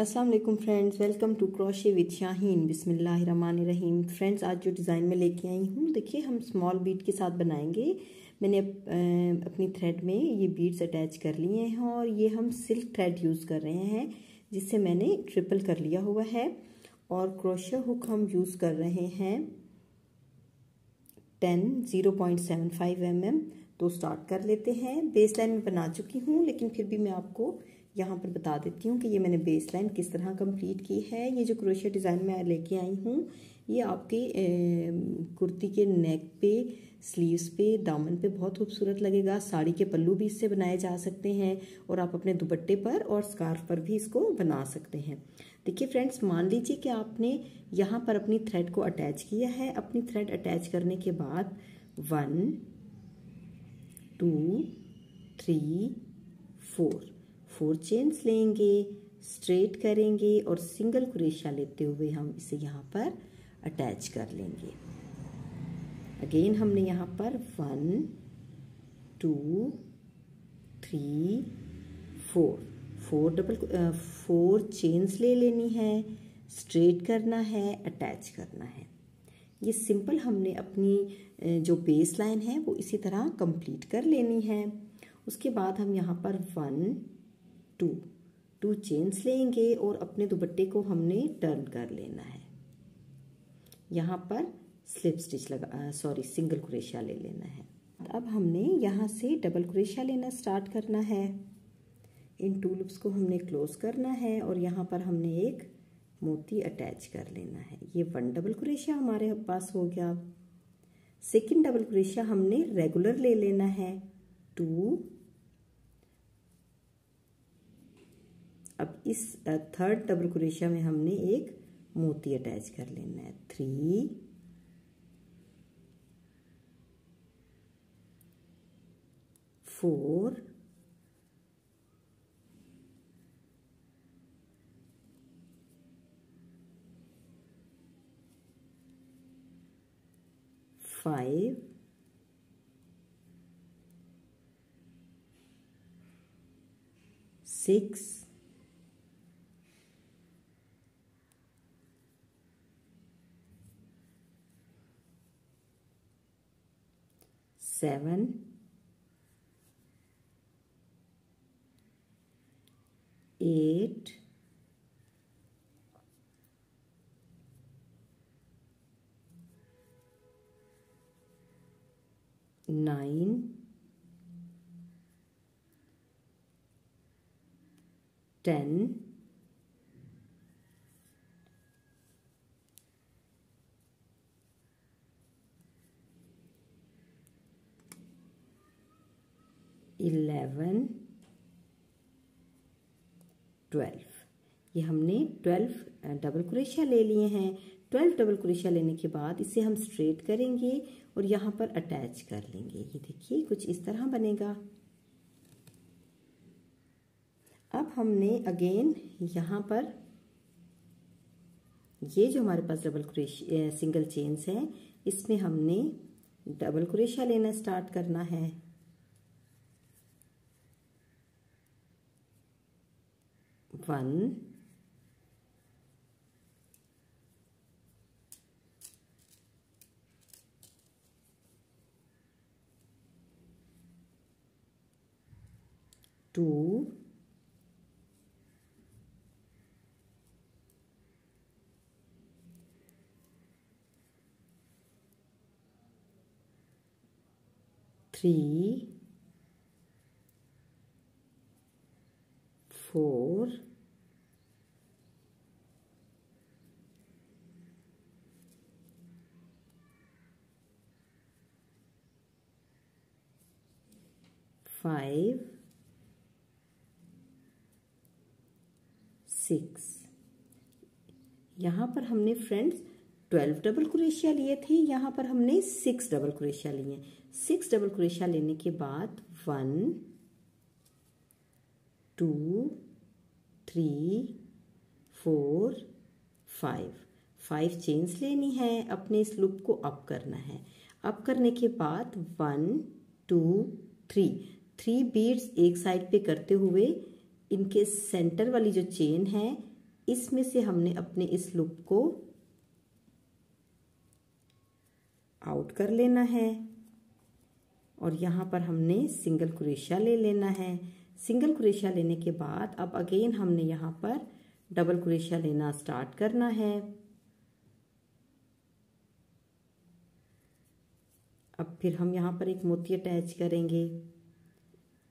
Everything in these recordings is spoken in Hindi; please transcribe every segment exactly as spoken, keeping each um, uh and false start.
अस्सलाम वालेकुम friends, welcome to crochet with Shaheen बिस्मिल्लाहिर रहमानिर रहीम। फ्रेंड्स, आज जो डिज़ाइन में लेके आई हूँ, देखिए हम स्मॉल बीट के साथ बनाएंगे। मैंने अप, अपनी थ्रेड में ये बीट्स अटैच कर लिए हैं और ये हम सिल्क थ्रेड यूज़ कर रहे हैं जिससे मैंने ट्रिपल कर लिया हुआ है। और क्रोशे हुक हम यूज़ कर रहे हैं ten zero point seven five M M. तो स्टार्ट कर लेते हैं। बेस लाइन में बना चुकी हूँ, लेकिन फिर भी मैं आपको यहाँ पर बता देती हूँ कि ये मैंने बेस लाइन किस तरह कंप्लीट की है। ये जो क्रोशिया डिज़ाइन मैं लेके आई हूँ, ये आपकी कुर्ती के नेक पे, स्लीव्स पे, दामन पे बहुत खूबसूरत लगेगा। साड़ी के पल्लू भी इससे बनाए जा सकते हैं और आप अपने दुपट्टे पर और स्कार्फ पर भी इसको बना सकते हैं। देखिए फ्रेंड्स, मान लीजिए कि आपने यहाँ पर अपनी थ्रेड को अटैच किया है। अपनी थ्रेड अटैच करने के बाद one two three four four chains लेंगे, स्ट्रेट करेंगे और सिंगल क्रोशिया लेते हुए हम इसे यहाँ पर अटैच कर लेंगे। अगेन हमने यहाँ पर one two three four four double four chains ले लेनी है, स्ट्रेट करना है, अटैच करना है। ये सिंपल हमने अपनी जो बेस लाइन है वो इसी तरह कंप्लीट कर लेनी है। उसके बाद हम यहाँ पर वन टू टू चेन्स लेंगे और अपने दुपट्टे को हमने टर्न कर लेना है। यहाँ पर स्लिप स्टिच लगा सॉरी सिंगल क्रोशिया ले लेना है। अब हमने यहाँ से डबल क्रोशिया लेना स्टार्ट करना है। इन टू लूप्स को हमने क्लोज करना है और यहाँ पर हमने एक मोती अटैच कर लेना है। ये वन डबल क्रोशिया हमारे पास हो गया। सेकेंड डबल क्रोशिया हमने रेगुलर ले लेना है टू। अब इस थर्ड डबल क्रोशिया में हमने एक मोती अटैच कर लेना है three. Four five six seven eight nine ten eleven twelve. ये हमने ट्वेल्व डबल क्रोशिया ले लिए हैं। ट्वेल्व डबल क्रोशिया लेने के बाद इसे हम स्ट्रेट करेंगे और यहाँ पर अटैच कर लेंगे। ये देखिए कुछ इस तरह बनेगा। अब हमने अगेन यहाँ पर ये जो हमारे पास डबल क्रोशिया सिंगल चेन्स हैं, इसमें हमने डबल क्रोशिया लेना स्टार्ट करना है। One two three four five six. यहाँ पर हमने फ्रेंड्स ट्वेल्व डबल क्रोशिया लिए थे, यहाँ पर हमने सिक्स डबल क्रोशिया लिए। सिक्स डबल क्रोशिया लेने के बाद one two three four five five chains लेनी है। अपने इस लूप को अप करना है। अप करने के बाद one two three three beads एक साइड पे करते हुए इनके सेंटर वाली जो चेन है इसमें से हमने अपने इस लूप को आउट कर लेना है और यहाँ पर हमने सिंगल क्रोशिया ले लेना है। सिंगल क्रोशिया लेने के बाद अब अगेन हमने यहाँ पर डबल क्रोशिया लेना स्टार्ट करना है। अब फिर हम यहाँ पर एक मोती अटैच करेंगे,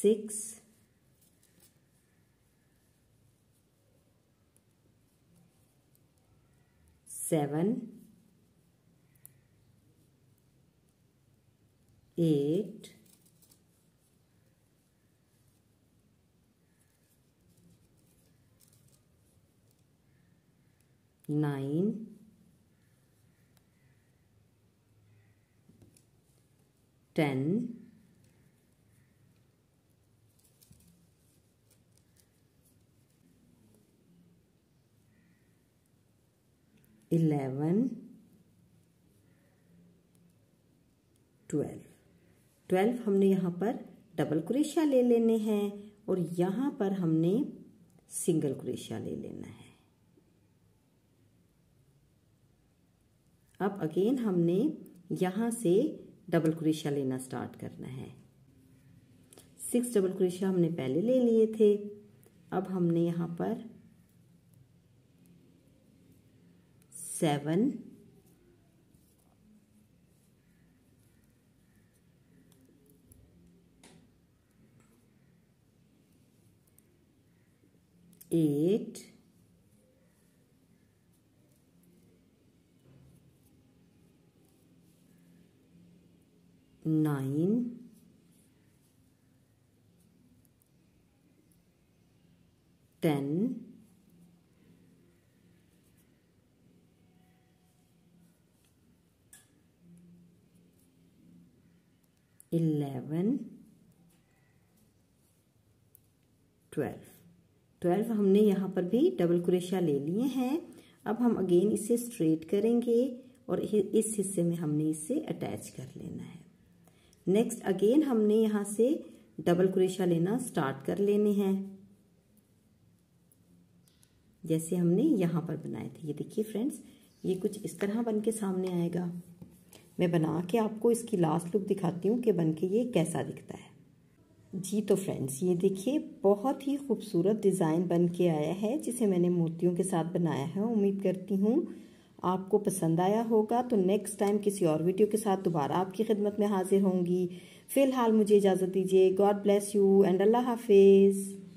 six seven eight nine ten eleven twelve twelve हमने यहाँ पर डबल क्रोशिया ले लेने हैं और यहाँ पर हमने सिंगल क्रोशिया ले लेना है। अब अगेन हमने यहाँ से डबल क्रोशिया लेना स्टार्ट करना है। सिक्स डबल क्रोशिया हमने पहले ले लिए थे। अब हमने यहाँ पर seven eight nine ten eleven twelve twelve हमने यहाँ पर भी डबल क्रोशिया ले लिए हैं। अब हम अगेन इसे स्ट्रेट करेंगे और इस हिस्से में हमने इसे अटैच कर लेना है। नेक्स्ट अगेन हमने यहाँ से डबल क्रोशिया लेना स्टार्ट कर लेने हैं, जैसे हमने यहाँ पर बनाए थे। ये देखिए फ्रेंड्स, ये कुछ इस तरह बन के सामने आएगा। मैं बना के आपको इसकी लास्ट लुक दिखाती हूँ कि बन के ये कैसा दिखता है। जी तो फ्रेंड्स, ये देखिए बहुत ही खूबसूरत डिज़ाइन बन के आया है जिसे मैंने मोतियों के साथ बनाया है। उम्मीद करती हूँ आपको पसंद आया होगा। तो नेक्स्ट टाइम किसी और वीडियो के साथ दोबारा आपकी खिदमत में हाजिर होंगी। फ़िलहाल मुझे इजाज़त दीजिए। गॉड ब्लेस यू एंड अल्लाह हाफिज़।